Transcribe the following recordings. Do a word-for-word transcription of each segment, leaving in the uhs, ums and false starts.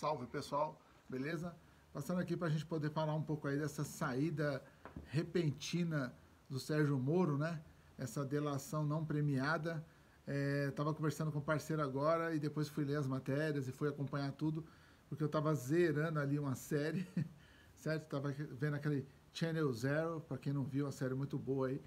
Salve, pessoal, beleza? Passando aqui para a gente poder falar um pouco aí dessa saída repentina do Sérgio Moro, né? Essa delação não premiada. É, tava conversando com um parceiro agora e depois fui ler as matérias e fui acompanhar tudo, porque eu tava zerando ali uma série, certo? Tava vendo aquele Channel Zero, para quem não viu, uma série muito boa aí.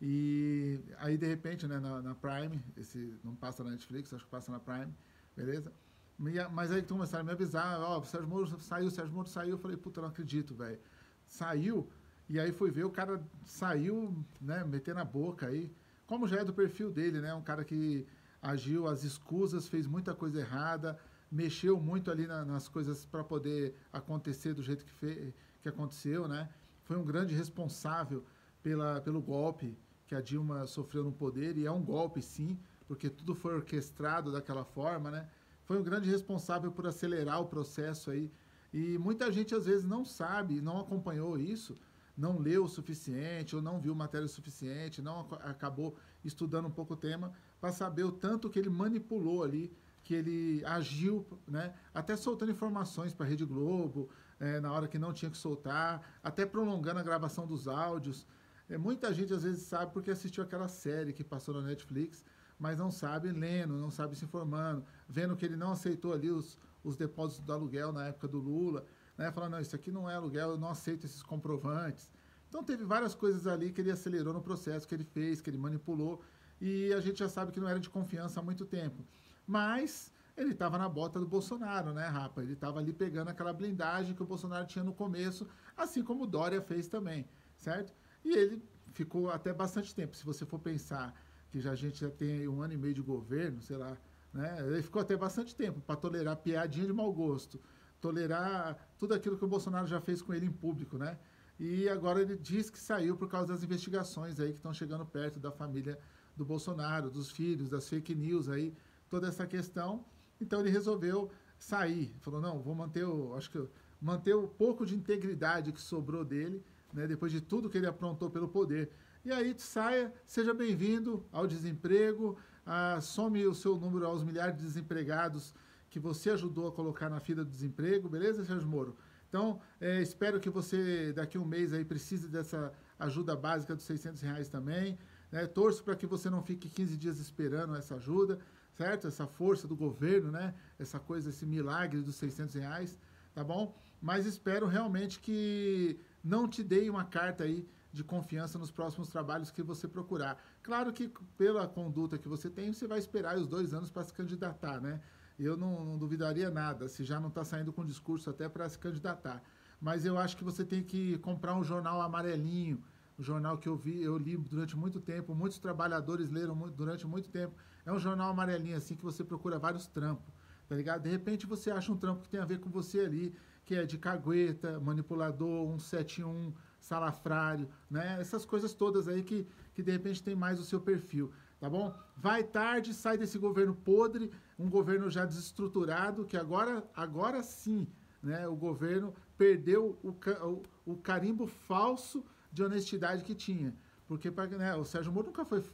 E aí, de repente, né, na, na Prime, esse não passa na Netflix, acho que passa na Prime, beleza? Mas aí começaram a me avisar, ó, oh, Sérgio Moro saiu, Sérgio Moro saiu, eu falei, puta, não acredito, velho. Saiu, e aí fui ver, o cara saiu, né, metendo a boca aí, como já é do perfil dele, né, um cara que agiu às escusas, fez muita coisa errada, mexeu muito ali na, nas coisas para poder acontecer do jeito que, fe, que aconteceu, né, foi um grande responsável pela, pelo golpe que a Dilma sofreu no poder, e é um golpe sim, porque tudo foi orquestrado daquela forma, né, foi um grande responsável por acelerar o processo aí, e muita gente às vezes não sabe, não acompanhou isso, não leu o suficiente, ou não viu matéria o suficiente, não ac acabou estudando um pouco o tema, para saber o tanto que ele manipulou ali, que ele agiu, né, até soltando informações para a Rede Globo, é, na hora que não tinha que soltar, até prolongando a gravação dos áudios. É, muita gente às vezes sabe porque assistiu aquela série que passou na Netflix, mas não sabe lendo, não sabe se informando, vendo que ele não aceitou ali os, os depósitos do aluguel na época do Lula, né, falando, não, isso aqui não é aluguel, eu não aceito esses comprovantes. Então teve várias coisas ali que ele acelerou no processo, que ele fez, que ele manipulou, e a gente já sabe que não era de confiança há muito tempo. Mas ele estava na bota do Bolsonaro, né, rapa? Ele estava ali pegando aquela blindagem que o Bolsonaro tinha no começo, assim como o Dória fez também, certo? E ele ficou até bastante tempo, se você for pensar que já a gente já tem um ano e meio de governo, sei lá, né? Ele ficou até bastante tempo para tolerar piadinha de mau gosto, tolerar tudo aquilo que o Bolsonaro já fez com ele em público, né? E agora ele diz que saiu por causa das investigações aí que estão chegando perto da família do Bolsonaro, dos filhos, das fake news aí, toda essa questão. Então ele resolveu sair, falou, não, vou manter o, acho que manter o pouco de integridade que sobrou dele, né? Depois de tudo que ele aprontou pelo poder. E aí, saia, seja bem-vindo ao desemprego, ah, some o seu número aos milhares de desempregados que você ajudou a colocar na fila do desemprego, beleza, Sérgio Moro? Então, é, espero que você, daqui a um mês, aí, precise dessa ajuda básica dos seiscentos reais também, né? Torço para que você não fique quinze dias esperando essa ajuda, certo? Essa força do governo, né? Essa coisa, esse milagre dos seiscentos reais, tá bom? Mas espero realmente que não te dei uma carta aí de confiança nos próximos trabalhos que você procurar. Claro que pela conduta que você tem, você vai esperar os dois anos para se candidatar, né? Eu não, não duvidaria nada, se já não está saindo com discurso até para se candidatar. Mas eu acho que você tem que comprar um jornal amarelinho, um jornal que eu vi, eu li durante muito tempo, muitos trabalhadores leram muito, durante muito tempo. É um jornal amarelinho assim que você procura vários trampos, tá ligado? De repente você acha um trampo que tem a ver com você ali, que é de cagueta, manipulador, um sete um, salafrário, né? Essas coisas todas aí que, que de repente tem mais o seu perfil, tá bom? Vai tarde, sai desse governo podre, um governo já desestruturado, que agora, agora sim, né? O governo perdeu o, o, o carimbo falso de honestidade que tinha. Porque, né, o Sérgio Moro nunca foi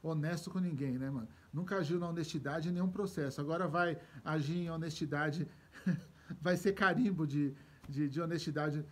honesto com ninguém, né, mano? Nunca agiu na honestidade em nenhum processo. Agora vai agir em honestidade... Vai ser carimbo de, de, de honestidade.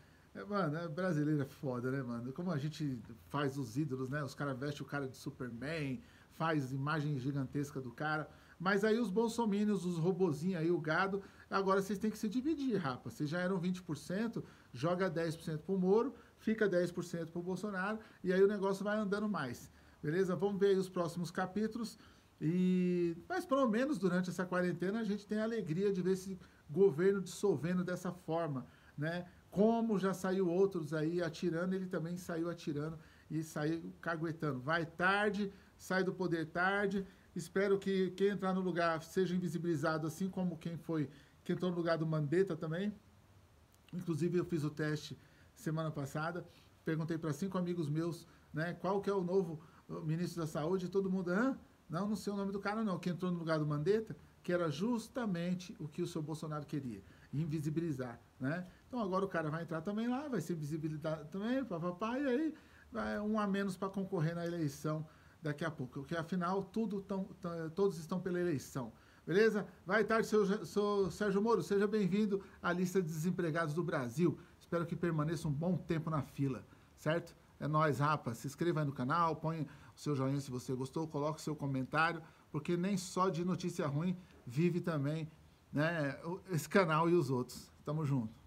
Mano, brasileiro é foda, né, mano? Como a gente faz os ídolos, né? Os caras vestem o cara de Superman, faz imagem gigantesca do cara. Mas aí os bolsominions, os robozinhos aí, o gado, agora vocês têm que se dividir, rapa. Vocês já eram vinte por cento, joga dez por cento pro Moro, fica dez por cento pro Bolsonaro, e aí o negócio vai andando mais. Beleza? Vamos ver aí os próximos capítulos. E, mas pelo menos durante essa quarentena a gente tem a alegria de ver esse governo dissolvendo dessa forma, né? Como já saiu outros aí atirando, ele também saiu atirando e saiu caguetando. Vai tarde, sai do poder tarde, espero que quem entrar no lugar seja invisibilizado, assim como quem foi, quem entrou no lugar do Mandetta também. Inclusive eu fiz o teste semana passada, perguntei para cinco amigos meus, né, qual que é o novo ministro da saúde, e todo mundo, hã? Não, não sei o nome do cara, não, que entrou no lugar do Mandetta, que era justamente o que o seu Bolsonaro queria, invisibilizar, né? Então agora o cara vai entrar também lá, vai ser invisibilizado também, papapá, e aí vai um a menos para concorrer na eleição daqui a pouco, porque afinal tudo tão, tão, todos estão pela eleição, Beleza? Vai tarde, seu, seu Sérgio Moro. Seja bem-vindo à lista de desempregados do Brasil. Espero que permaneça um bom tempo na fila, certo? É nóis, rapaz. Se inscreva aí no canal, põe o seu joinha se você gostou, coloque o seu comentário, porque nem só de notícia ruim vive também, né, esse canal e os outros. Tamo junto.